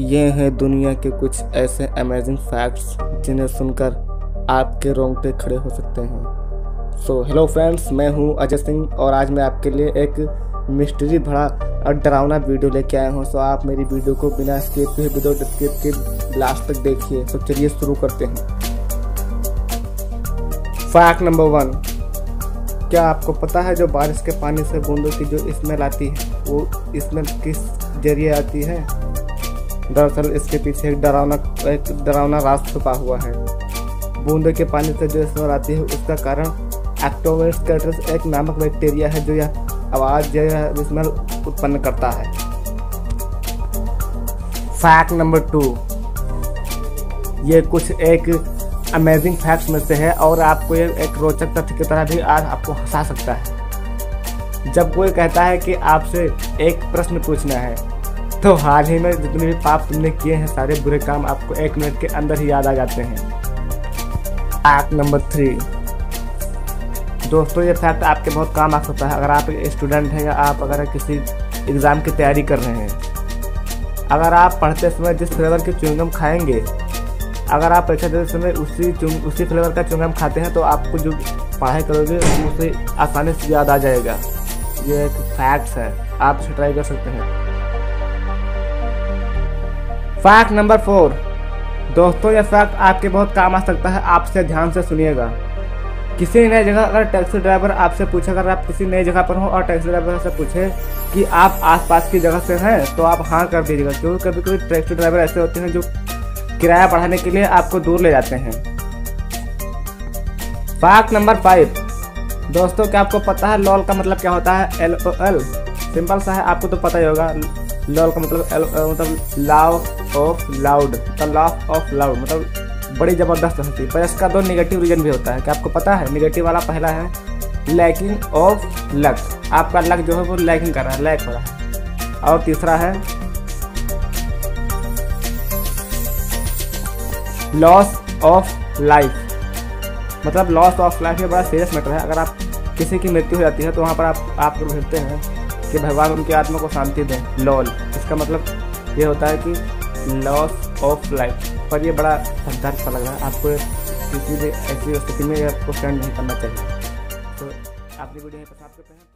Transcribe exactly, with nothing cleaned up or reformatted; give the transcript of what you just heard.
ये हैं दुनिया के कुछ ऐसे अमेजिंग फैक्ट्स जिन्हें सुनकर आपके रोंगटे खड़े हो सकते हैं। सो हेलो फ्रेंड्स, मैं हूँ अजय सिंह और आज मैं आपके लिए एक मिस्ट्री भरा और डरावना वीडियो लेके आया हूँ। सो आप मेरी वीडियो को बिना स्किप किए बिना स्किप के लास्ट तक देखिए। तो चलिए शुरू करते हैं। फैक्ट नंबर वन, क्या आपको पता है जो बारिश के पानी से बूंदों की जो स्मेल आती है वो स्मेल किस जरिए आती है? दरअसल इसके पीछे एक डरावना एक डरावना राज छुपा हुआ है। बूंदों के पानी से जो स्मेल आती है उसका कारण एक्टोवेस्कैटरस एक नामक बैक्टीरिया है जो यह आवाज़ यह स्मेल उत्पन्न करता है। फैक्ट नंबर टू, ये कुछ एक अमेजिंग फैक्ट्स में से है और आपको ये एक रोचक तथ्य की तरह भी आज आपको हंसा सकता है। जब कोई कहता है कि आपसे एक प्रश्न पूछना है तो हाल ही में जितने भी पाप तुमने किए हैं सारे बुरे काम आपको एक मिनट के अंदर ही याद आ जाते हैं। फैक्ट नंबर थ्री, दोस्तों ये फैक्ट आपके बहुत काम आ सकता है अगर आप स्टूडेंट हैं या आप अगर किसी एग्ज़ाम की तैयारी कर रहे हैं। अगर आप पढ़ते समय जिस फ्लेवर की च्युइंगम खाएंगे, अगर आप परीक्षा देते समय उसी उसी फ्लेवर का च्युइंगम खाते हैं तो आपको जो पढ़ाई करोगे उसे आसानी से याद आ जाएगा। ये एक फैक्ट्स है, आप इसे ट्राई कर सकते हैं। फैक्ट नंबर फोर, दोस्तों यह फैक्ट आपके बहुत काम आ सकता है, आपसे ध्यान से सुनिएगा। किसी नई जगह अगर टैक्सी ड्राइवर आपसे पूछे, अगर आप किसी नई जगह पर हो और टैक्सी ड्राइवर से पूछे कि आप आसपास की जगह से हैं तो आप हाँ कर दीजिएगा, क्योंकि कभी कभी टैक्सी ड्राइवर ऐसे होते हैं जो किराया बढ़ाने के लिए आपको दूर ले जाते हैं। फैक्ट नंबर फाइव, दोस्तों क्या आपको पता है लॉल का मतलब क्या होता है? एल ओ एल, सिंपल सा है, आपको तो पता ही होगा। लॉल का मतलब एल मतलब लाफ ऑफ लाउड, मतलब लाफ ऑफ लाउड मतलब बड़ी ज़बरदस्त हंसी। पर इसका दो नेगेटिव रीजन भी होता है, क्या आपको पता है? नेगेटिव वाला पहला है लैकिंग ऑफ लक, आपका लक जो है वो लैकिंग कर रहा है, लैक हो रहा है। और तीसरा है लॉस ऑफ लाइफ, मतलब लॉस ऑफ लाइफ ये बड़ा सीरियस मैटर है। अगर आप किसी की मृत्यु हो जाती है तो वहाँ पर आप आप लोग भेजते हैं कि भगवान उनकी आत्मा को शांति दें, लॉल, इसका मतलब ये होता है कि लॉस ऑफ लाइफ। पर ये बड़ा दर्द सा लग रहा है, आपको किसी भी ऐसी स्थिति में आपको स्टैंड नहीं करना चाहिए। तो आपकी वीडियो पसंद करते हैं।